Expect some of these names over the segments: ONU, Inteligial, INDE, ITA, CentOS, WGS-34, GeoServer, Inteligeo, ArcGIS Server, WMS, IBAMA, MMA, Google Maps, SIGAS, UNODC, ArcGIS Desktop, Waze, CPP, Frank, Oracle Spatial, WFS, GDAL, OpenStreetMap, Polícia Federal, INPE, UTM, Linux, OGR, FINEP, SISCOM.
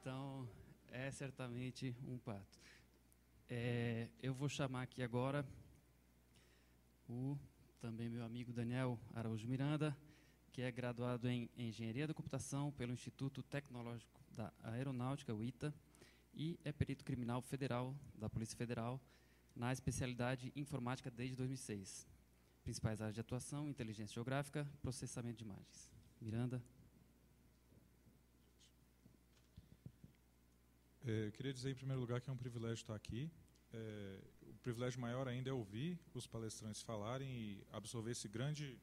Então, é certamente um pato. Eu vou chamar aqui agora o também meu amigo Daniel Araújo Miranda, que é graduado em Engenharia da Computação pelo Instituto Tecnológico da Aeronáutica, o ITA, e é perito criminal federal da Polícia Federal na especialidade Informática desde 2006. Principais áreas de atuação: inteligência geográfica, processamento de imagens. Miranda. Eu queria dizer, em primeiro lugar, que é um privilégio estar aqui. O privilégio maior ainda é ouvir os palestrantes falarem e absorver esse grande...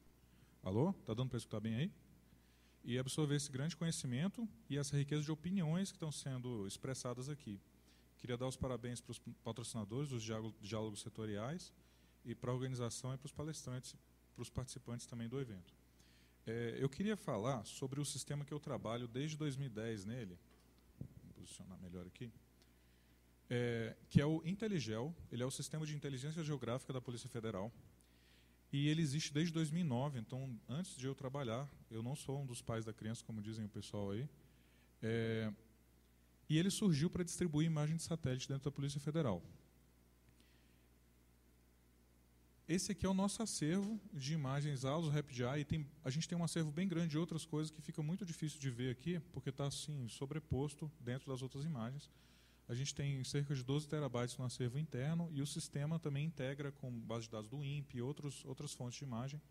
Alô? Está dando para escutar bem aí? E absorver esse grande conhecimento e essa riqueza de opiniões que estão sendo expressadas aqui. Queria dar os parabéns para os patrocinadores, os diálogos setoriais, e para a organização e para os palestrantes, para os participantes também do evento. Eu queria falar sobre o sistema que eu trabalho desde 2010 nele, posicionar melhor aqui, que é o Inteligeo. Ele é o sistema de inteligência geográfica da Polícia Federal, e ele existe desde 2009, então, antes de eu trabalhar, eu não sou um dos pais da criança, como dizem o pessoal aí, e ele surgiu para distribuir imagem de satélite dentro da Polícia Federal. Esse aqui é o nosso acervo de imagens AUSO RapidEye, e a gente tem um acervo bem grande de outras coisas que fica muito difícil de ver aqui, porque está assim, sobreposto dentro das outras imagens. A gente tem cerca de 12 terabytes no acervo interno, e o sistema também integra com base de dados do INPE e outras fontes de imagem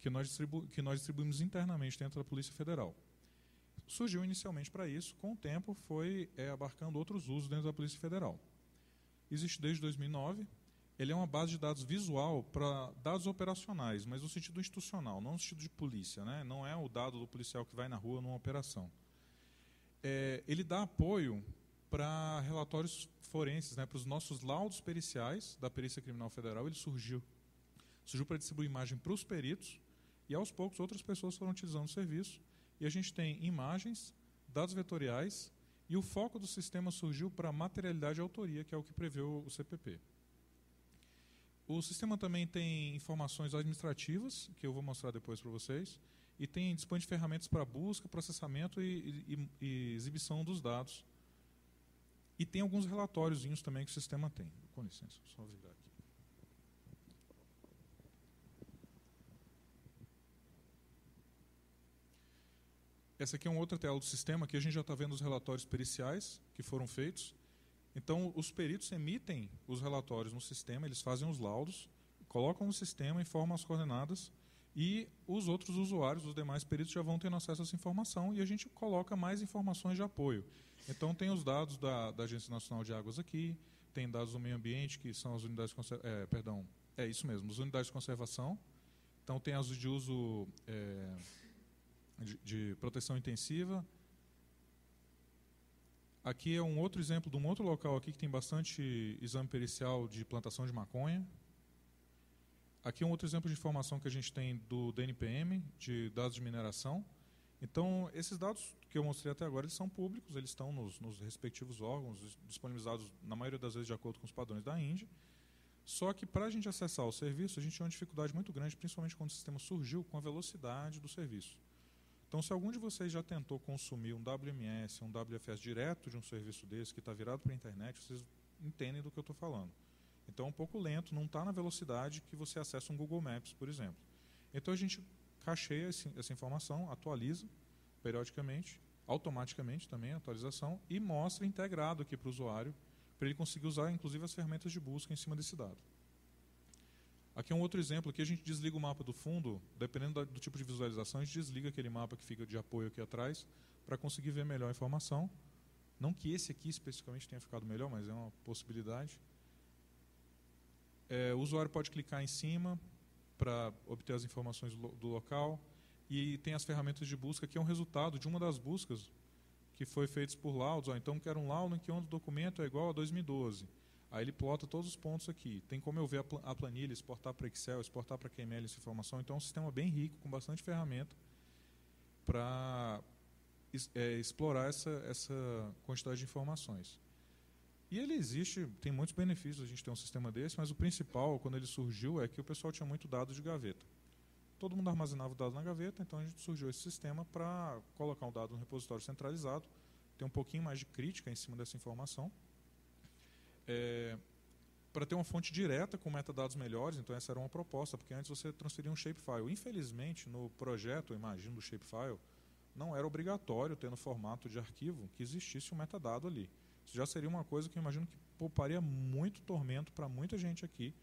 que nós distribuímos internamente dentro da Polícia Federal. Surgiu inicialmente para isso, com o tempo foi abarcando outros usos dentro da Polícia Federal. Existe desde 2009. Ele é uma base de dados visual para dados operacionais, mas no sentido institucional, não no sentido de polícia, né? Não é o dado do policial que vai na rua numa operação. Ele dá apoio para relatórios forenses, né? Para os nossos laudos periciais da Perícia Criminal Federal. Ele surgiu para distribuir imagem para os peritos, e aos poucos outras pessoas foram utilizando o serviço, e a gente tem imagens, dados vetoriais, e o foco do sistema surgiu para materialidade e autoria, que é o que preveu o CPP. O sistema também tem informações administrativas, que eu vou mostrar depois para vocês, e tem dispõe de ferramentas para busca, processamento e exibição dos dados. E tem alguns relatórios também que o sistema tem. Com licença, só virar aqui. Essa aqui é uma outra tela do sistema, que a gente já está vendo os relatórios periciais que foram feitos. Então, os peritos emitem os relatórios no sistema, eles fazem os laudos, colocam no sistema, informam as coordenadas, e os outros usuários, os demais peritos, já vão tendo acesso a essa informação, e a gente coloca mais informações de apoio. Então, tem os dados da Agência Nacional de Águas aqui, tem dados do meio ambiente, que são as unidades de conservação... é isso mesmo, as unidades de conservação. Então, tem as de uso de proteção intensiva. Aqui é um outro exemplo de um outro local aqui que tem bastante exame pericial de plantação de maconha. Aqui é um outro exemplo de informação que a gente tem do DNPM, de dados de mineração. Então, esses dados que eu mostrei até agora, eles são públicos, eles estão nos respectivos órgãos, disponibilizados, na maioria das vezes, de acordo com os padrões da INDE. Só que, para a gente acessar o serviço, a gente tinha uma dificuldade muito grande, principalmente quando o sistema surgiu, com a velocidade do serviço. Então, se algum de vocês já tentou consumir um WMS, um WFS direto de um serviço desse, que está virado para a internet, vocês entendem do que eu estou falando. Então, é um pouco lento, não está na velocidade que você acessa um Google Maps, por exemplo. Então, a gente cacheia essa informação, atualiza periodicamente, automaticamente também a atualização, e mostra integrado aqui para o usuário, para ele conseguir usar, inclusive, as ferramentas de busca em cima desse dado. Aqui é um outro exemplo, aqui a gente desliga o mapa do fundo, dependendo do tipo de visualização, a gente desliga aquele mapa que fica de apoio aqui atrás, para conseguir ver melhor a informação. Não que esse aqui especificamente tenha ficado melhor, mas é uma possibilidade. O usuário pode clicar em cima para obter as informações do local, e tem as ferramentas de busca, que é um resultado de uma das buscas que foi feita por laudos. Então, quero um laudo em que onde o documento é igual a 2012. Aí ele plota todos os pontos aqui. Tem como eu ver a planilha, exportar para Excel, exportar para QML essa informação. Então, é um sistema bem rico, com bastante ferramenta para explorar essa quantidade de informações. E ele existe, tem muitos benefícios a gente ter um sistema desse, mas o principal, quando ele surgiu, é que o pessoal tinha muito dado de gaveta. Todo mundo armazenava o dado na gaveta, então a gente surgiu esse sistema para colocar um dado no repositório centralizado, ter um pouquinho mais de crítica em cima dessa informação, para ter uma fonte direta com metadados melhores. Então essa era uma proposta, porque antes você transferia um shapefile. Infelizmente, no projeto, eu imagino, do shapefile, não era obrigatório ter no formato de arquivo que existisse um metadado ali. Isso já seria uma coisa que eu imagino que pouparia muito tormento para muita gente aqui,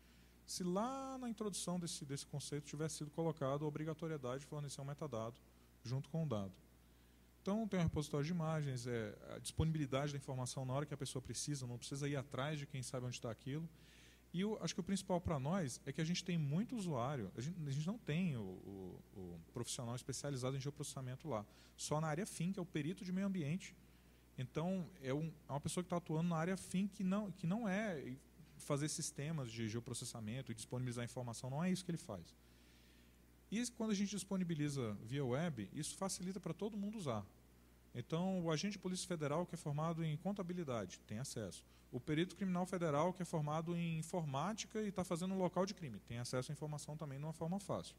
se lá na introdução desse conceito tivesse sido colocado a obrigatoriedade de fornecer um metadado junto com o dado. Então, tem um repositório de imagens, a disponibilidade da informação na hora que a pessoa precisa, não precisa ir atrás de quem sabe onde está aquilo. E eu acho que o principal para nós é que a gente tem muito usuário, a gente não tem o profissional especializado em geoprocessamento lá, só na área FIM, que é o perito de meio ambiente. Então, é uma pessoa que está atuando na área FIM, que não é fazer sistemas de geoprocessamento e disponibilizar informação, não é isso que ele faz. E quando a gente disponibiliza via web, isso facilita para todo mundo usar. Então, o agente de polícia federal que é formado em contabilidade tem acesso. O perito criminal federal que é formado em informática e está fazendo um local de crime tem acesso à informação também de uma forma fácil.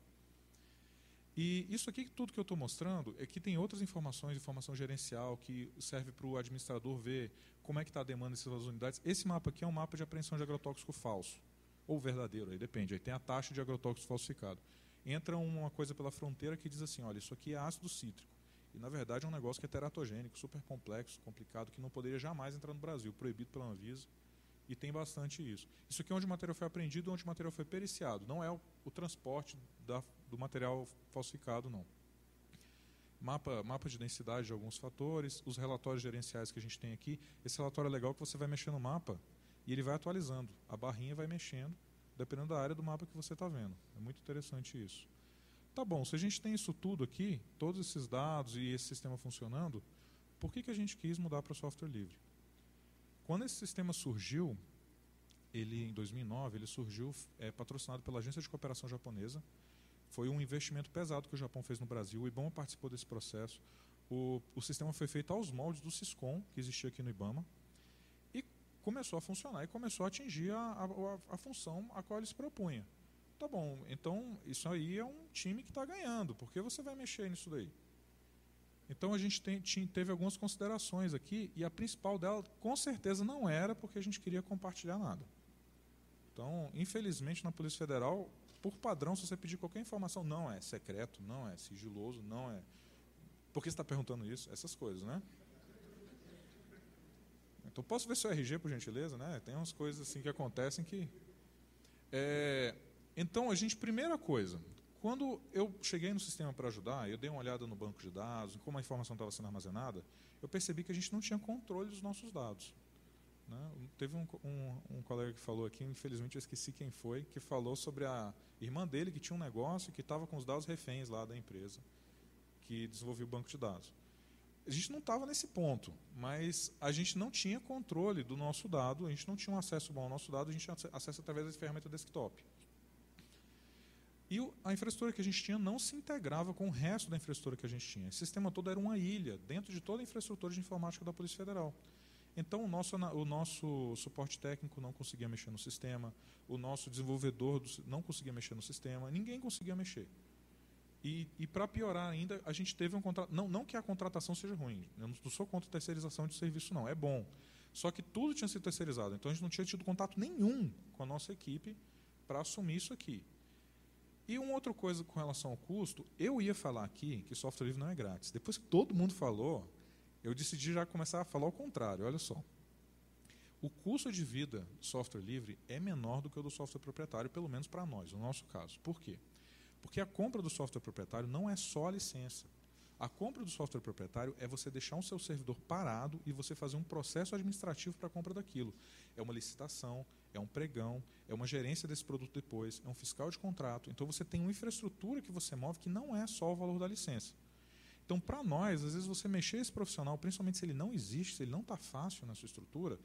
E isso aqui, tudo que eu estou mostrando, é que tem outras informações, informação gerencial, que serve para o administrador ver como é que está a demanda dessas unidades. Esse mapa aqui é um mapa de apreensão de agrotóxico falso, ou verdadeiro, aí depende, aí tem a taxa de agrotóxico falsificado. Entra uma coisa pela fronteira que diz assim, olha, isso aqui é ácido cítrico. E, na verdade, é um negócio que é teratogênico, super complexo, complicado, que não poderia jamais entrar no Brasil, proibido pela Anvisa, e tem bastante isso. Isso aqui é onde o material foi apreendido, onde o material foi periciado. Não é o transporte do material falsificado, não. Mapa de densidade de alguns fatores, os relatórios gerenciais que a gente tem aqui. Esse relatório é legal que você vai mexendo no mapa e ele vai atualizando. A barrinha vai mexendo, dependendo da área do mapa que você está vendo. É muito interessante isso. Tá bom, se a gente tem isso tudo aqui, todos esses dados e esse sistema funcionando, por que a gente quis mudar para software livre? Quando esse sistema surgiu, em 2009, ele surgiu patrocinado pela Agência de Cooperação Japonesa. Foi um investimento pesado que o Japão fez no Brasil, o IBAMA participou desse processo. O sistema foi feito aos moldes do SISCOM, que existia aqui no IBAMA, e começou a funcionar e começou a atingir a função a qual ele se propunha. Tá bom, então isso aí é um time que está ganhando, porque você vai mexer nisso daí? Então a gente teve algumas considerações aqui, e a principal dela com certeza não era porque a gente queria compartilhar nada. Então, infelizmente, na Polícia Federal, por padrão, se você pedir qualquer informação, não é secreto, não é sigiloso, não é... Por que você está perguntando isso? Essas coisas, né? Então, posso ver seu RG, por gentileza, né? Tem umas coisas assim que acontecem que... Então, primeira coisa, quando eu cheguei no sistema para ajudar, eu dei uma olhada no banco de dados, em como a informação estava sendo armazenada, eu percebi que a gente não tinha controle dos nossos dados. Né? Teve um colega que falou aqui, infelizmente eu esqueci quem foi, que falou sobre a irmã dele que tinha um negócio que estava com os dados reféns lá da empresa, que desenvolveu o banco de dados. A gente não estava nesse ponto, mas a gente não tinha controle do nosso dado, a gente não tinha um acesso bom ao nosso dado, a gente tinha acesso através da ferramenta desktop. E a infraestrutura que a gente tinha não se integrava com o resto da infraestrutura que a gente tinha. O sistema todo era uma ilha dentro de toda a infraestrutura de informática da Polícia Federal. Então, o nosso suporte técnico não conseguia mexer no sistema, o nosso desenvolvedor não conseguia mexer no sistema, ninguém conseguia mexer. E para piorar ainda, a gente teve um contrato... Não que a contratação seja ruim, eu não sou contra a terceirização de serviço, não, é bom. Só que tudo tinha sido terceirizado, então a gente não tinha tido contato nenhum com a nossa equipe para assumir isso aqui. E uma outra coisa com relação ao custo, eu ia falar aqui que software livre não é grátis. Depois que todo mundo falou, eu decidi já começar a falar o contrário. Olha só. O custo de vida do software livre é menor do que o do software proprietário, pelo menos para nós, no nosso caso. Por quê? Porque a compra do software proprietário não é só a licença. A compra do software proprietário é você deixar o seu servidor parado e você fazer um processo administrativo para a compra daquilo. É uma licitação, é um pregão, é uma gerência desse produto depois, é um fiscal de contrato. Então, você tem uma infraestrutura que você move que não é só o valor da licença. Então, para nós, às vezes, você mexer esse profissional, principalmente se ele não existe, se ele não está fácil na sua estrutura,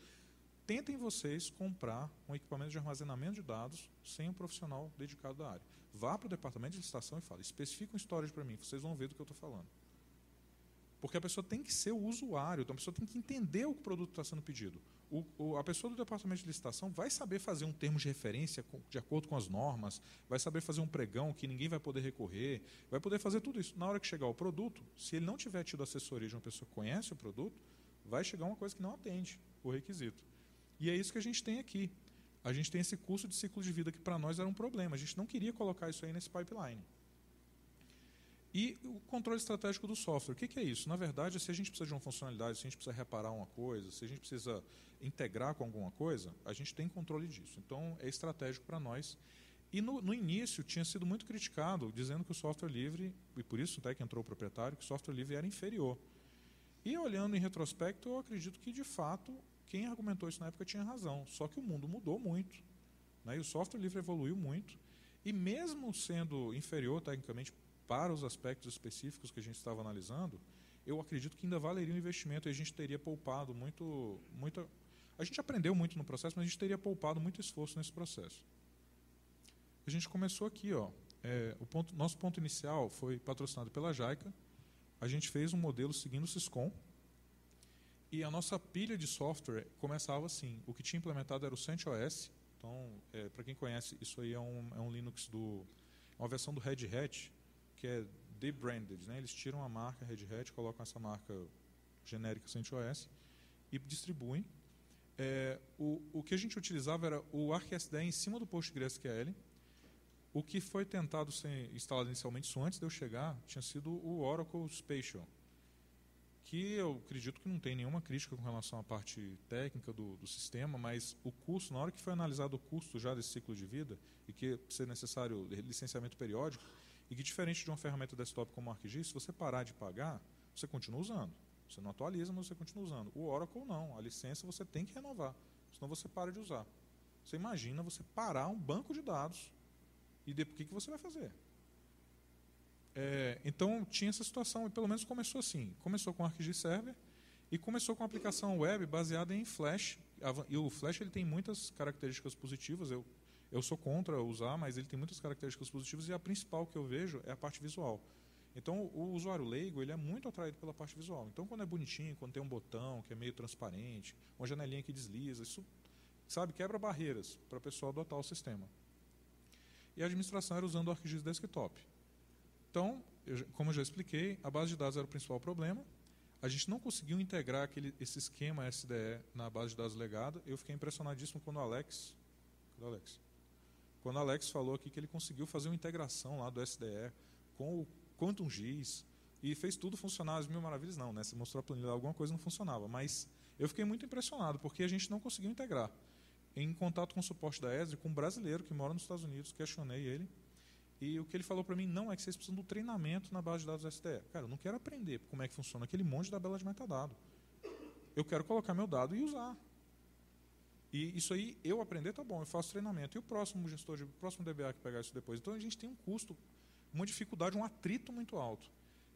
tentem vocês comprar um equipamento de armazenamento de dados sem um profissional dedicado à área. Vá para o departamento de licitação e fala, especifica um storage para mim, vocês vão ver do que eu estou falando. Porque a pessoa tem que ser o usuário, então a pessoa tem que entender o que o produto está sendo pedido. A pessoa do departamento de licitação vai saber fazer um termo de referência de acordo com as normas, vai saber fazer um pregão que ninguém vai poder recorrer, vai poder fazer tudo isso. Na hora que chegar o produto, se ele não tiver tido assessoria de uma pessoa que conhece o produto, vai chegar uma coisa que não atende o requisito. E é isso que a gente tem aqui. A gente tem esse custo de ciclo de vida que para nós era um problema. A gente não queria colocar isso aí nesse pipeline. E o controle estratégico do software. O que é isso? Na verdade, se a gente precisa de uma funcionalidade, se a gente precisa reparar uma coisa, se a gente precisa integrar com alguma coisa, a gente tem controle disso. Então, é estratégico para nós. E no início tinha sido muito criticado, dizendo que o software livre, e por isso até que entrou o proprietário, que o software livre era inferior. E olhando em retrospecto, eu acredito que, de fato, quem argumentou isso na época tinha razão. Só que o mundo mudou muito, né? E o software livre evoluiu muito. E mesmo sendo inferior, tecnicamente, para os aspectos específicos que a gente estava analisando, eu acredito que ainda valeria o investimento e a gente teria poupado muito... A gente aprendeu muito no processo, mas a gente teria poupado muito esforço nesse processo. A gente começou aqui, ó. Nosso ponto inicial foi patrocinado pela JICA. A gente fez um modelo seguindo o SISCOM. E a nossa pilha de software começava assim. O que tinha implementado era o CentOS. Então, para quem conhece, isso aí é um Linux do... É uma versão do Red Hat, que é debranded, né? Eles tiram a marca Red Hat, colocam essa marca genérica CentOS e distribuem. O que a gente utilizava era o ArcGIS em cima do PostgreSQL. O que foi tentado ser instalado inicialmente, isso antes de eu chegar, tinha sido o Oracle Spatial, que eu acredito que não tem nenhuma crítica com relação à parte técnica do sistema, mas o custo, na hora que foi analisado o custo já desse ciclo de vida, e que ser necessário licenciamento periódico, e que diferente de uma ferramenta desktop como o ArcGIS, se você parar de pagar, você continua usando. Você não atualiza, mas você continua usando. O Oracle não, a licença você tem que renovar, senão você para de usar. Você imagina você parar um banco de dados. E depois, o que você vai fazer? Então, tinha essa situação, e pelo menos começou assim. Começou com o ArcGIS Server e começou com a aplicação web baseada em Flash. E o Flash ele tem muitas características positivas. Eu sou contra usar, mas ele tem muitas características positivas, e a principal que eu vejo é a parte visual. Então, o usuário leigo ele é muito atraído pela parte visual. Então, quando é bonitinho, quando tem um botão que é meio transparente, uma janelinha que desliza, isso, sabe, quebra barreiras para a pessoa adotar o sistema. E a administração era usando o ArcGIS Desktop. Então, como eu já expliquei, a base de dados era o principal problema. A gente não conseguiu integrar esse esquema SDE na base de dados legada. Eu fiquei impressionadíssimo quando o Alex falou aqui que ele conseguiu fazer uma integração lá do SDE com o Quantum GIS e fez tudo funcionar às mil maravilhas. Não, né? Você mostrou a planilha, alguma coisa não funcionava. Mas eu fiquei muito impressionado, porque a gente não conseguiu integrar. Em contato com o suporte da ESRI, com um brasileiro que mora nos Estados Unidos, questionei ele. E o que ele falou para mim, não, é que vocês precisam do treinamento na base de dados SDE. Cara, eu não quero aprender como é que funciona aquele monte de tabela de metadado. Eu quero colocar meu dado e usar. E isso aí, eu aprender, tá bom, eu faço treinamento. E o próximo gestor, o próximo DBA que pegar isso depois? Então, a gente tem um custo, uma dificuldade, um atrito muito alto.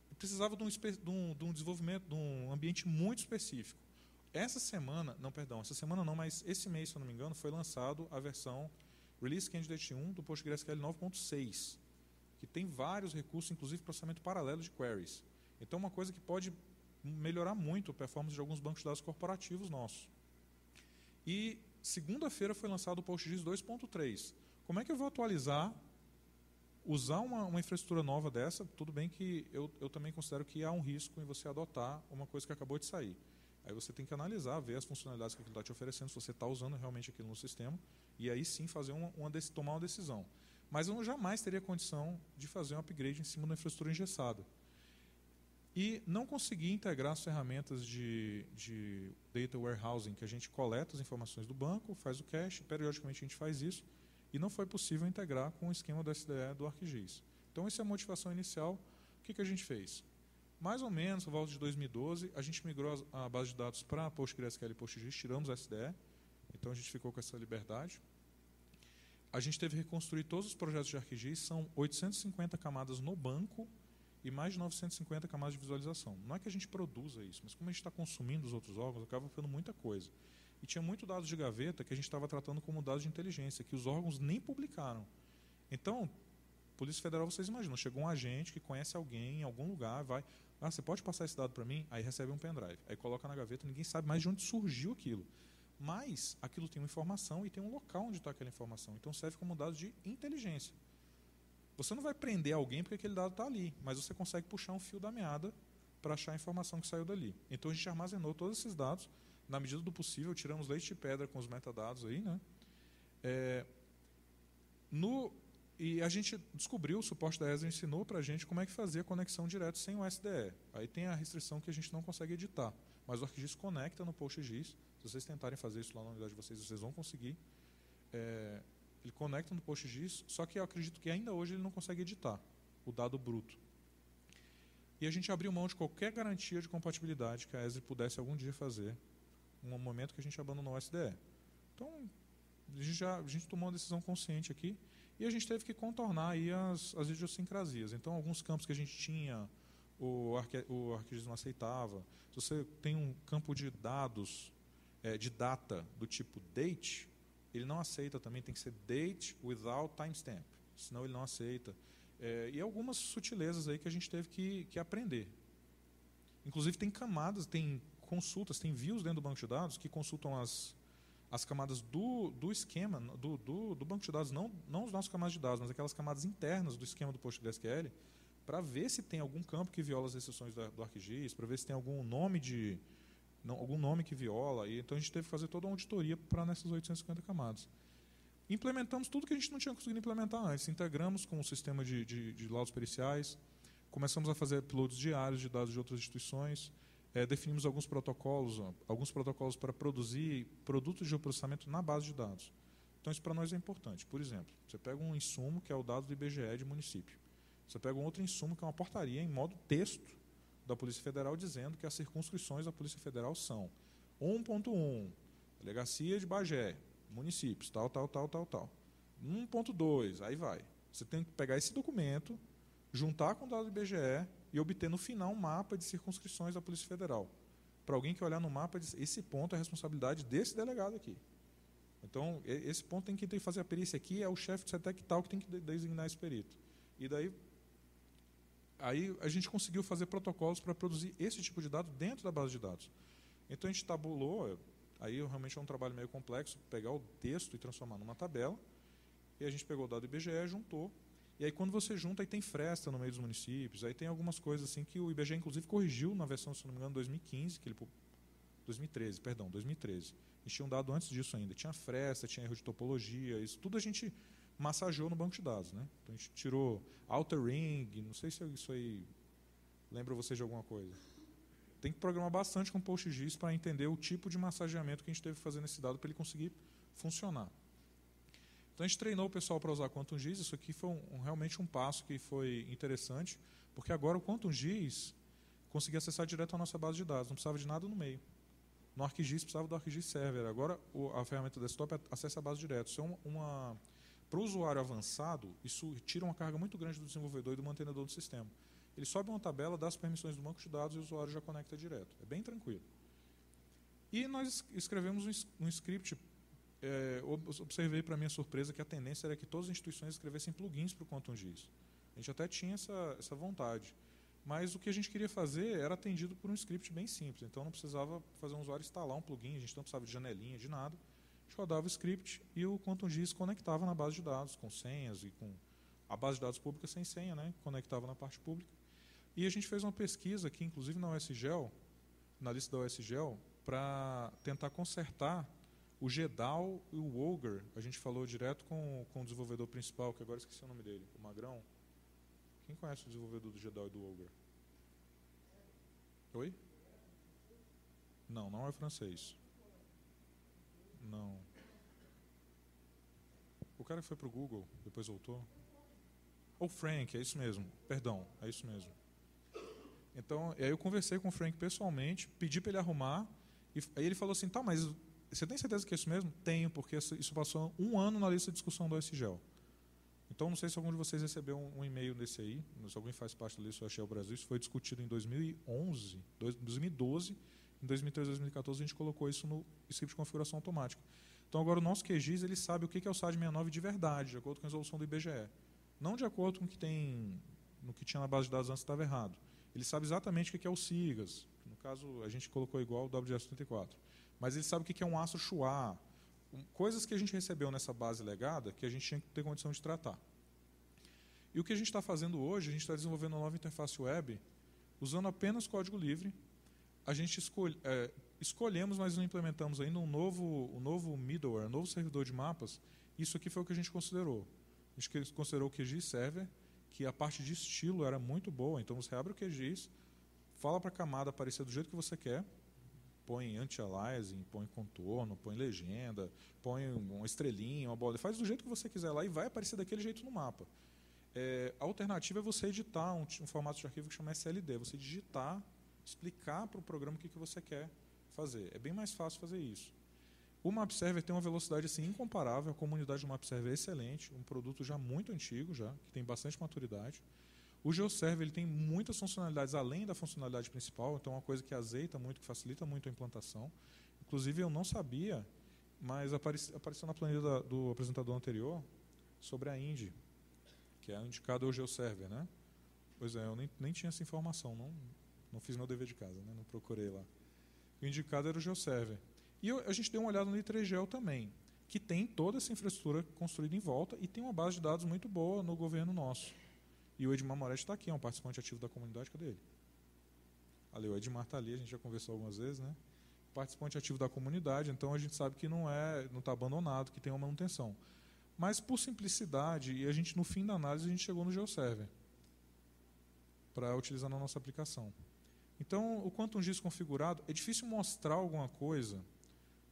Eu precisava de um desenvolvimento, de um ambiente muito específico. Mas esse mês, se eu não me engano, foi lançado a versão Release Candidate 1 do PostgreSQL 9.6, que tem vários recursos, inclusive processamento paralelo de queries. Então, uma coisa que pode melhorar muito a performance de alguns bancos de dados corporativos nossos. E segunda-feira foi lançado o PostGIS 2.3. Como é que eu vou atualizar, usar uma infraestrutura nova dessa? Tudo bem que eu também considero que há um risco em você adotar uma coisa que acabou de sair. Aí você tem que analisar, ver as funcionalidades que aquilo está te oferecendo, se você está usando realmente aquilo no sistema, e aí sim fazer tomar uma decisão. Mas eu jamais teria condição de fazer um upgrade em cima da infraestrutura engessada. E não consegui integrar as ferramentas de data warehousing, que a gente coleta as informações do banco, faz o cache, periodicamente a gente faz isso, e não foi possível integrar com o esquema do SDE do ArcGIS. Então, essa é a motivação inicial. O que a gente fez? Mais ou menos, por volta de 2012, a gente migrou a base de dados para PostgreSQL e PostGIS, tiramos a SDE, então a gente ficou com essa liberdade. A gente teve que reconstruir todos os projetos de ArcGIS, são 850 camadas no banco e mais de 950 camadas de visualização. Não é que a gente produza isso, mas como a gente está consumindo os outros órgãos, acaba ficando muita coisa. E tinha muito dados de gaveta que a gente estava tratando como dados de inteligência, que os órgãos nem publicaram. Então, Polícia Federal, vocês imaginam, chegou um agente que conhece alguém em algum lugar, vai, ah, você pode passar esse dado para mim? Aí recebe um pendrive, aí coloca na gaveta, ninguém sabe mais de onde surgiu aquilo. Mas aquilo tem uma informação e tem um local onde está aquela informação, então serve como dado de inteligência. Você não vai prender alguém porque aquele dado está ali, mas você consegue puxar um fio da meada para achar a informação que saiu dali. Então, a gente armazenou todos esses dados, na medida do possível, tiramos leite de pedra com os metadados aí, né? E a gente descobriu, o suporte da ESRI ensinou para a gente como é que fazer a conexão direto sem o SDE. Aí tem a restrição que a gente não consegue editar, mas o ArcGIS conecta no PostGIS. Se vocês tentarem fazer isso lá na unidade de vocês, vocês vão conseguir. Ele conecta no PostGIS, só que eu acredito que ainda hoje ele não consegue editar o dado bruto. E a gente abriu mão de qualquer garantia de compatibilidade que a ESRI pudesse algum dia fazer, no momento que a gente abandonou o SDE. Então, a gente tomou uma decisão consciente aqui. E a gente teve que contornar aí as idiosincrasias. Então, alguns campos que a gente tinha, o ArcGIS não aceitava. Se você tem um campo de dados, de data, do tipo date, ele não aceita também, tem que ser date without timestamp, senão ele não aceita. E algumas sutilezas aí que a gente teve que aprender. Inclusive, tem camadas, tem consultas, tem views dentro do banco de dados que consultam as camadas do esquema, do banco de dados, não os nossos camadas de dados, mas aquelas camadas internas do esquema do PostgreSQL, para ver se tem algum campo que viola as restrições do ArcGIS, para ver se tem algum nome algum nome que viola. E, então, a gente teve que fazer toda uma auditoria para nessas 850 camadas. Implementamos tudo que a gente não tinha conseguido implementar antes. Integramos com o sistema de laudos periciais, começamos a fazer uploads diários de dados de outras instituições, definimos alguns protocolos para produzir produtos de geoprocessamento na base de dados. Então, isso para nós é importante. Por exemplo, você pega um insumo, que é o dado do IBGE de município. Você pega um outro insumo, que é uma portaria em modo texto da Polícia Federal, dizendo que as circunscrições da Polícia Federal são 1.1, Delegacia de Bagé, municípios, tal, tal, tal, tal, tal. 1.2, aí vai. Você tem que pegar esse documento, juntar com o dado do IBGE, e obter no final um mapa de circunscrições da Polícia Federal. Para alguém que olhar no mapa, diz, esse ponto é a responsabilidade desse delegado aqui. Então, esse ponto tem que fazer a perícia aqui, é o chefe de CETEC tal que tem que designar esse perito. E daí, a gente conseguiu fazer protocolos para produzir esse tipo de dado dentro da base de dados. Então, a gente tabulou, aí realmente é um trabalho meio complexo, pegar o texto e transformar numa tabela, e a gente pegou o dado do IBGE, juntou. E aí, quando você junta, aí tem fresta no meio dos municípios, aí tem algumas coisas assim que o IBGE, inclusive, corrigiu na versão, se não me engano, 2015, que ele 2013, perdão, 2013. A gente tinha um dado antes disso ainda. Tinha fresta, tinha erro de topologia, isso tudo a gente massageou no banco de dados, né? Então, a gente tirou outer ring, não sei se isso aí lembra você de alguma coisa. Tem que programar bastante com o PostGIS para entender o tipo de massageamento que a gente teve que fazer nesse dado para ele conseguir funcionar. Então, a gente treinou o pessoal para usar Quantum GIS. Isso aqui foi realmente um passo que foi interessante, porque agora o Quantum GIS conseguia acessar direto a nossa base de dados, não precisava de nada no meio. No ArcGIS precisava do ArcGIS Server. Agora, a ferramenta desktop acessa a base direto. Isso é para o usuário avançado, isso tira uma carga muito grande do desenvolvedor e do mantenedor do sistema. Ele sobe uma tabela, dá as permissões do banco de dados e o usuário já conecta direto. É bem tranquilo. E nós escrevemos um script. Observei, para minha surpresa, que a tendência era que todas as instituições escrevessem plugins para o Quantum GIS. A gente até tinha essa vontade, mas o que a gente queria fazer era atendido por um script bem simples. Então, não precisava fazer um usuário instalar um plugin, a gente não precisava de janelinha, de nada. A gente rodava o script e o Quantum GIS conectava na base de dados, com senhas e com a base de dados pública sem senha, né? Conectava na parte pública. E a gente fez uma pesquisa aqui, inclusive na USGEL, na lista da USGEL, para tentar consertar o GDAL e o OGR. A gente falou direto com o desenvolvedor principal, que agora esqueci o nome dele, o Magrão. Quem conhece o desenvolvedor do GDAL e do OGR? Oi? Não, não é francês. Não. O cara que foi para o Google, depois voltou. O Frank, é isso mesmo. Perdão, é isso mesmo. Então, aí eu conversei com o Frank pessoalmente, pedi para ele arrumar, e aí ele falou assim, tá, mas... Você tem certeza que é isso mesmo? Tenho, porque isso passou um ano na lista de discussão do SGEL. Então, não sei se algum de vocês recebeu um e-mail desse aí, se alguém faz parte da lista do SGEL Brasil, isso foi discutido em 2011, 2012, em 2013, 2014, a gente colocou isso no script de configuração automática. Então, agora o nosso QGIS, ele sabe o que é o SAD 69 de verdade, de acordo com a resolução do IBGE. Não de acordo com o que tem, no que tinha na base de dados antes estava errado. Ele sabe exatamente o que é o SIGAS, no caso, a gente colocou igual o WGS-34. Mas ele sabe o que é um aço chuá, coisas que a gente recebeu nessa base legada que a gente tinha que ter condição de tratar. E o que a gente está fazendo hoje, a gente está desenvolvendo uma nova interface web usando apenas código livre. A gente escolhemos, mas não implementamos ainda um novo middleware, um novo servidor de mapas. Isso aqui foi o que a gente considerou. A gente considerou o QGIS Server, que a parte de estilo era muito boa. Então, você abre o QGIS, fala para a camada aparecer do jeito que você quer, põe anti-aliasing, põe contorno, põe legenda, põe uma estrelinha, uma bola, faz do jeito que você quiser lá e vai aparecer daquele jeito no mapa. A alternativa é você editar um formato de arquivo que chama SLD, você digitar, explicar para o programa o que você quer fazer. É bem mais fácil fazer isso. O MapServer tem uma velocidade assim, incomparável, a comunidade do MapServer é excelente, um produto já muito antigo, já, que tem bastante maturidade. O GeoServer ele tem muitas funcionalidades além da funcionalidade principal, então é uma coisa que azeita muito, que facilita muito a implantação. Inclusive, eu não sabia, mas apareceu na planilha do apresentador anterior sobre a INDI, que é indicado ao GeoServer, né? Pois é, eu nem tinha essa informação, não fiz meu dever de casa, né? Não procurei lá. O indicado era o GeoServer. E a gente deu uma olhada no Inteligeo também, que tem toda essa infraestrutura construída em volta e tem uma base de dados muito boa no governo nosso. E o Edmar Moretti está aqui, é um participante ativo da comunidade. Cadê ele? Ali, o Edmar está ali, a gente já conversou algumas vezes, né? Participante ativo da comunidade, então a gente sabe que não está abandonado, que tem uma manutenção. Mas, por simplicidade, e a gente, no fim da análise, a gente chegou no GeoServer para utilizar na nossa aplicação. Então, o Quantum GIS configurado, é difícil mostrar alguma coisa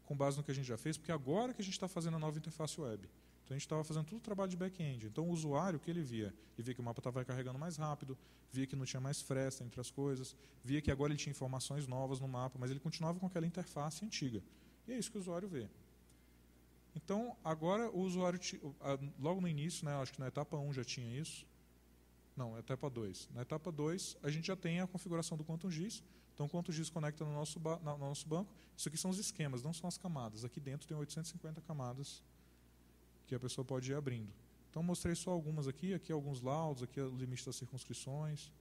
com base no que a gente já fez, porque agora que a gente está fazendo a nova interface web. Então, a gente estava fazendo todo o trabalho de back-end. Então, o usuário, o que ele via? Ele via que o mapa estava carregando mais rápido, via que não tinha mais fresta entre as coisas, via que agora ele tinha informações novas no mapa, mas ele continuava com aquela interface antiga. E é isso que o usuário vê. Então, agora o usuário, logo no início, né, acho que na etapa 1 já tinha isso. Não, etapa 2. Na etapa 2, a gente já tem a configuração do Quantum GIS. Então, o Quantum GIS conecta no nosso banco. Isso aqui são os esquemas, não são as camadas. Aqui dentro tem 850 camadas que a pessoa pode ir abrindo. Então, mostrei só algumas aqui, aqui alguns laudos, aqui o limite das circunscrições.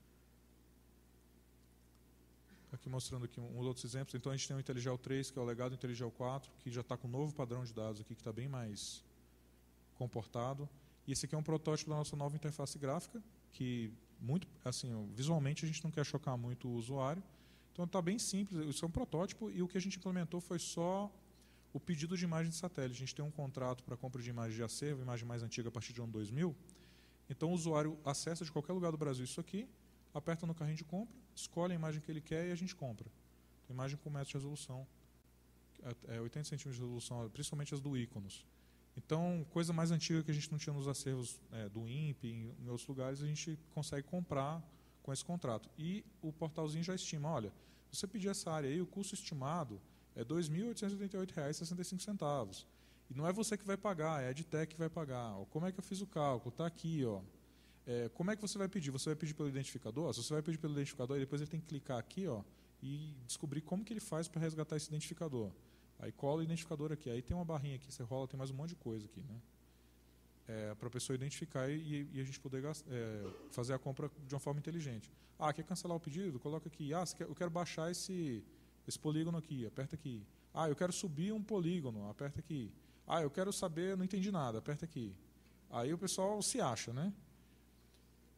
Aqui mostrando aqui uns outros exemplos. Então, a gente tem o Inteligial 3, que é o legado do Inteligial 4, que já está com um novo padrão de dados aqui, que está bem mais comportado. E esse aqui é um protótipo da nossa nova interface gráfica, que muito, assim, visualmente a gente não quer chocar muito o usuário. Então, está bem simples. Isso é um protótipo e o que a gente implementou foi só o pedido de imagem de satélite. A gente tem um contrato para compra de imagem de acervo, imagem mais antiga a partir de ano 2000. Então, o usuário acessa de qualquer lugar do Brasil isso aqui, aperta no carrinho de compra, escolhe a imagem que ele quer e a gente compra. Então, imagem com metros de resolução, 80 centímetros de resolução, principalmente as do íconos. Então, coisa mais antiga que a gente não tinha nos acervos do INPE, em outros lugares, a gente consegue comprar com esse contrato. E o portalzinho já estima, olha, se você pedir essa área aí, o custo estimado é R$ 2.888,65. E não é você que vai pagar, é a EdTech que vai pagar. Como é que eu fiz o cálculo? Está aqui. Ó. Como é que você vai pedir? Você vai pedir pelo identificador? Se você vai pedir pelo identificador, depois ele tem que clicar aqui e descobrir como que ele faz para resgatar esse identificador. Aí cola o identificador aqui. Aí tem uma barrinha aqui, você rola, tem mais um monte de coisa aqui. Né? Para a pessoa identificar e a gente poder fazer a compra de uma forma inteligente. Quer cancelar o pedido? Coloca aqui. Eu quero baixar esse polígono aqui, aperta aqui. Eu quero subir um polígono, aperta aqui. Eu quero saber, não entendi nada, aperta aqui. Aí o pessoal se acha, né?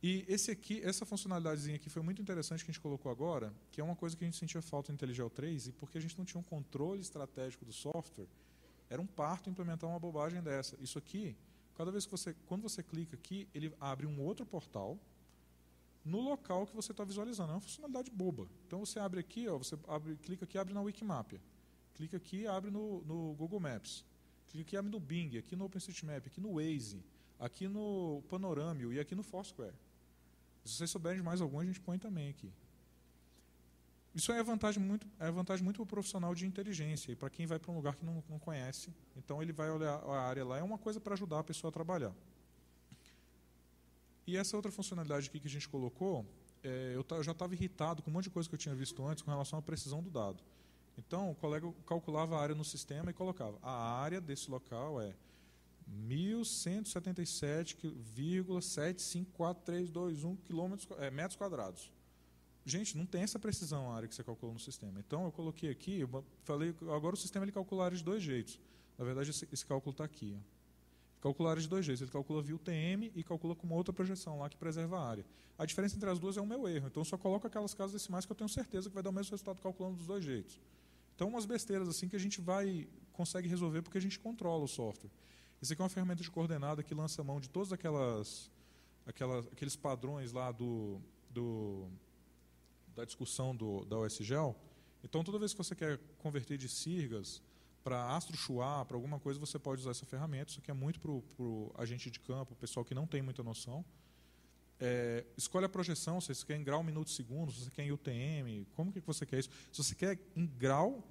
E essa funcionalidadezinha aqui foi muito interessante que a gente colocou agora, que é uma coisa que a gente sentia falta no Inteligeo 3, e porque a gente não tinha um controle estratégico do software, era um parto implementar uma bobagem dessa. Isso aqui, cada vez que quando você clica aqui, ele abre um outro portal, no local que você está visualizando. É uma funcionalidade boba. Então, você abre aqui, clica aqui, abre na Wikimap. Clica aqui, abre no Google Maps. Clica aqui, abre no Bing, aqui no OpenStreetMap, aqui no Waze, aqui no Panorama e aqui no Foursquare. Se vocês souberem de mais algum, a gente põe também aqui. Isso é vantagem muito para o profissional de inteligência e para quem vai para um lugar que não conhece. Então, ele vai olhar a área lá. É uma coisa para ajudar a pessoa a trabalhar. E essa outra funcionalidade aqui que a gente colocou, eu já estava irritado com um monte de coisa que eu tinha visto antes com relação à precisão do dado. Então, o colega calculava a área no sistema e colocava. A área desse local é 1.177,754321 metros quadrados. Gente, não tem essa precisão a área que você calculou no sistema. Então, eu coloquei aqui, eu falei, agora o sistema ele calcula a área de dois jeitos. Na verdade, esse cálculo está aqui. Calcular áreas de dois jeitos. Ele calcula via UTM e calcula com uma outra projeção lá que preserva a área. A diferença entre as duas é o meu erro. Então, eu só coloco aquelas casas decimais que eu tenho certeza que vai dar o mesmo resultado calculando dos dois jeitos. Então, umas besteiras assim que a gente consegue resolver porque a gente controla o software. Isso aqui é uma ferramenta de coordenada que lança mão de todos aqueles padrões lá da discussão da OSGEL. Então, toda vez que você quer converter de sirgas para astro-chuá, para alguma coisa, você pode usar essa ferramenta. Isso aqui é muito para o agente de campo, o pessoal que não tem muita noção. É, escolhe a projeção, se você quer em grau, minuto, segundo, se você quer em UTM, como que você quer isso? Se você quer em grau,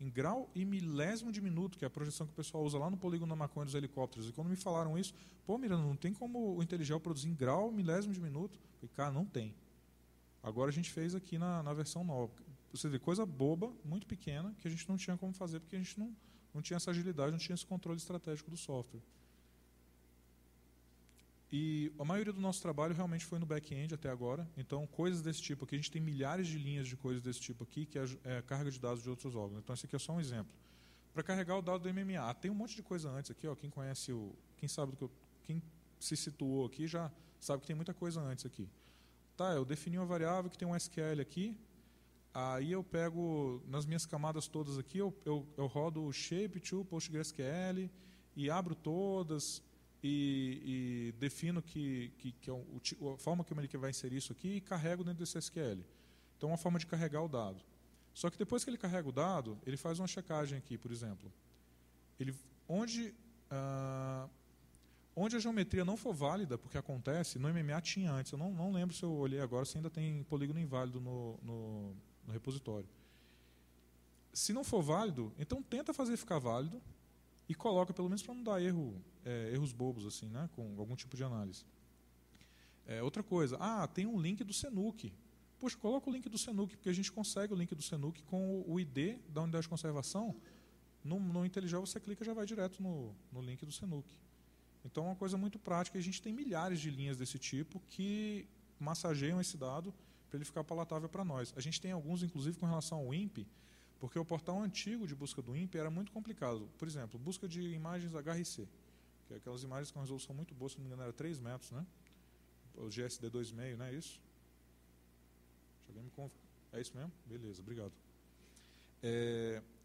em grau e milésimo de minuto, que é a projeção que o pessoal usa lá no polígono da Maconha dos helicópteros. E quando me falaram isso, pô, Miranda, não tem como o Inteligial produzir em grau, milésimo de minuto? Eu falei, cara, não tem. Agora a gente fez aqui na versão nova. Você vê, coisa boba, muito pequena, que a gente não tinha como fazer, porque a gente não tinha essa agilidade, não tinha esse controle estratégico do software. E a maioria do nosso trabalho realmente foi no back-end até agora. Então, coisas desse tipo aqui, a gente tem milhares de linhas de coisas desse tipo aqui, que é carga de dados de outros órgãos. Então, esse aqui é só um exemplo. Para carregar o dado do MMA, tem um monte de coisa antes aqui. Ó, quem se situou aqui já sabe que tem muita coisa antes aqui. Tá, eu defini uma variável que tem um SQL aqui, aí eu pego, nas minhas camadas todas aqui, eu rodo o shape to PostgreSQL e abro todas e defino a forma como ele vai inserir isso aqui e carrego dentro desse SQL. Então, é uma forma de carregar o dado. Só que depois que ele carrega o dado, ele faz uma checagem aqui, por exemplo. Onde a geometria não for válida, porque acontece, no MMA tinha antes, eu não lembro se eu olhei agora, se ainda tem polígono inválido no repositório. Se não for válido, então tenta fazer ficar válido e coloca, pelo menos para não dar erros bobos, assim, né, com algum tipo de análise. Outra coisa, tem um link do SNUC. Poxa, coloca o link do SNUC, porque a gente consegue o link do SNUC com o ID da unidade de conservação. No Inteligial você clica e já vai direto no link do SNUC. Então, é uma coisa muito prática. A gente tem milhares de linhas desse tipo que massageiam esse dado para ele ficar palatável para nós. A gente tem alguns, inclusive, com relação ao INPE, porque o portal antigo de busca do INPE era muito complicado. Por exemplo, busca de imagens HRC, que é aquelas imagens com resolução muito boa, se não me engano, era 3 metros, né? O GSD 2,5, não é isso? É isso mesmo? Beleza, obrigado.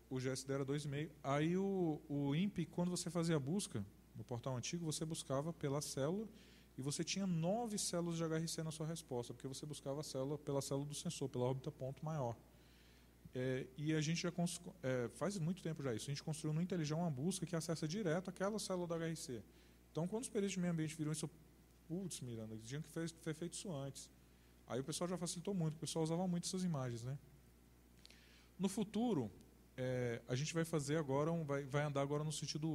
O GSD era 2,5. Aí, o INPE, quando você fazia a busca... No portal antigo, você buscava pela célula e você tinha 9 células de HRC na sua resposta, porque você buscava a célula pela célula do sensor, pela órbita ponto maior. E a gente já faz muito tempo já isso. A gente construiu no Inteligial uma busca que acessa direto aquela célula da HRC. Então, quando os peritos de meio ambiente viram isso, putz, Miranda, eles tinham que ter feito isso antes. Aí o pessoal já facilitou muito, o pessoal usava muito essas imagens, né? No futuro... a gente vai fazer agora, vai andar agora no sentido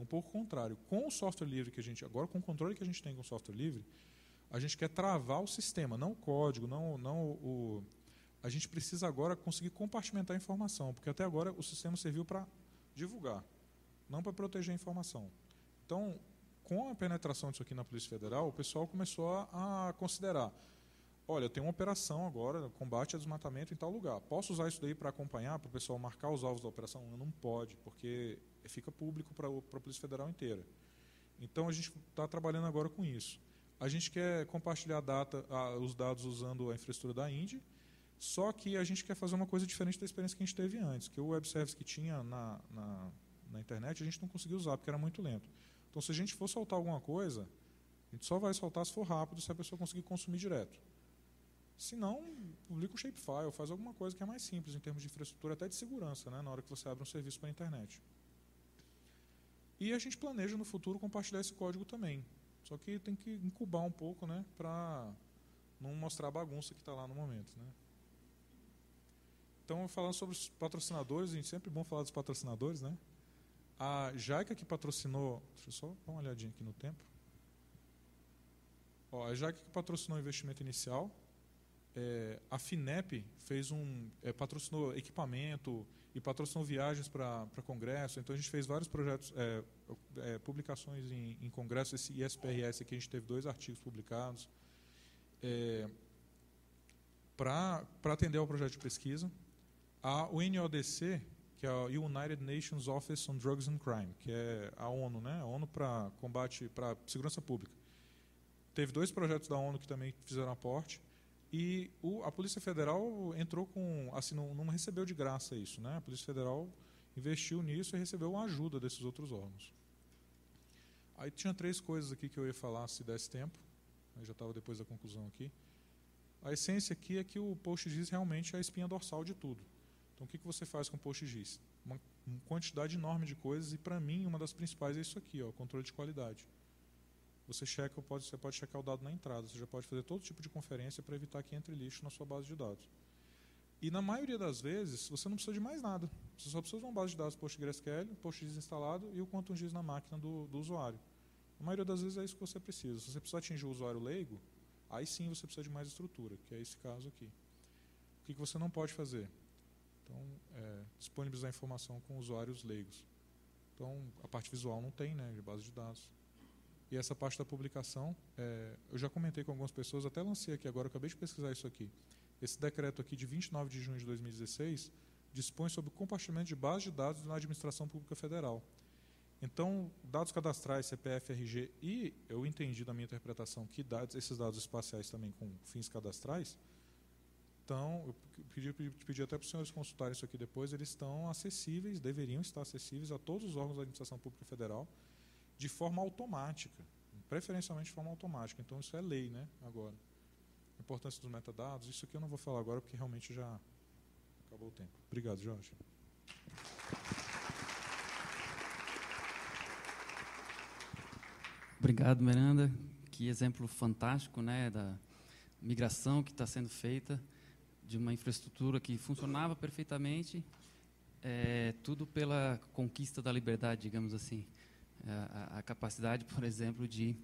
um pouco contrário. Com o software livre que a gente, agora com o controle que a gente tem com o software livre, a gente quer travar o sistema, não o código, a gente precisa agora conseguir compartimentar a informação, porque até agora o sistema serviu para divulgar, não para proteger a informação. Então, com a penetração disso aqui na Polícia Federal, o pessoal começou a considerar: olha, eu tenho uma operação agora, combate a desmatamento em tal lugar. Posso usar isso daí para acompanhar, para o pessoal marcar os alvos da operação? Não pode, porque fica público para a Polícia Federal inteira. Então, a gente está trabalhando agora com isso. A gente quer compartilhar os dados usando a infraestrutura da INDE, só que a gente quer fazer uma coisa diferente da experiência que a gente teve antes, que o web service que tinha na internet, a gente não conseguiu usar, porque era muito lento. Então, se a gente for soltar alguma coisa, a gente só vai soltar se for rápido, se a pessoa conseguir consumir direto. Se não, publica um shapefile, faz alguma coisa que é mais simples em termos de infraestrutura, até de segurança, né, na hora que você abre um serviço para a internet. E a gente planeja no futuro compartilhar esse código também. Só que tem que incubar um pouco, né, para não mostrar a bagunça que está lá no momento, né. Então, falando sobre os patrocinadores, é sempre bom falar dos patrocinadores, né. A JICA que patrocinou... Deixa eu só dar uma olhadinha aqui no tempo. A JICA que patrocinou o investimento inicial... a FINEP fez patrocinou equipamento e patrocinou viagens para congresso. Então, a gente fez vários projetos, publicações em congresso. Esse ISPRS aqui, a gente teve 2 artigos publicados para atender ao projeto de pesquisa. A UNODC, que é a United Nations Office on Drugs and Crime, que é a ONU, né? A ONU para combate, para segurança pública. Teve dois projetos da ONU que também fizeram aporte, e a Polícia Federal entrou com, assim, não recebeu de graça isso, né? A Polícia Federal investiu nisso e recebeu a ajuda desses outros órgãos. Aí tinha três coisas aqui que eu ia falar se desse tempo, eu já estava depois da conclusão aqui. A essência aqui é que o PostGIS realmente é a espinha dorsal de tudo. Então, o que você faz com o PostGIS? Uma quantidade enorme de coisas, e para mim, uma das principais é isso aqui, ó, controle de qualidade. Você checa, você pode checar o dado na entrada, você já pode fazer todo tipo de conferência para evitar que entre lixo na sua base de dados. E na maioria das vezes, você não precisa de mais nada. Você só precisa de uma base de dados PostgreSQL, PostGIS instalado e o Quantum GIS na máquina do usuário. Na maioria das vezes é isso que você precisa. Se você precisar atingir o usuário leigo, aí sim você precisa de mais estrutura, que é esse caso aqui. O que você não pode fazer? Então, disponibilizar informação com usuários leigos. Então, a parte visual não tem, né, de base de dados. E essa parte da publicação, eu já comentei com algumas pessoas, até lancei aqui agora, acabei de pesquisar isso aqui. Esse decreto aqui de 29 de junho de 2016 dispõe sobre o compartilhamento de base de dados na Administração Pública Federal. Então, dados cadastrais, CPF, RG, e eu entendi da minha interpretação que esses dados espaciais também com fins cadastrais, então, eu pedi até para os senhores consultarem isso aqui depois, eles estão acessíveis, deveriam estar acessíveis a todos os órgãos da Administração Pública Federal de forma automática, preferencialmente de forma automática. Então, isso é lei, né, agora. A importância dos metadados, isso aqui eu não vou falar agora porque realmente já acabou o tempo. Obrigado, Jorge. Obrigado, Miranda. Que exemplo fantástico, né, da migração que está sendo feita de uma infraestrutura que funcionava perfeitamente, tudo pela conquista da liberdade, digamos assim. A capacidade, por exemplo, de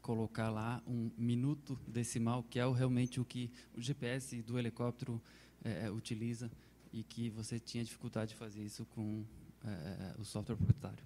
colocar lá um minuto decimal, que é realmente o que o GPS do helicóptero utiliza, e que você tinha dificuldade de fazer isso com o software proprietário.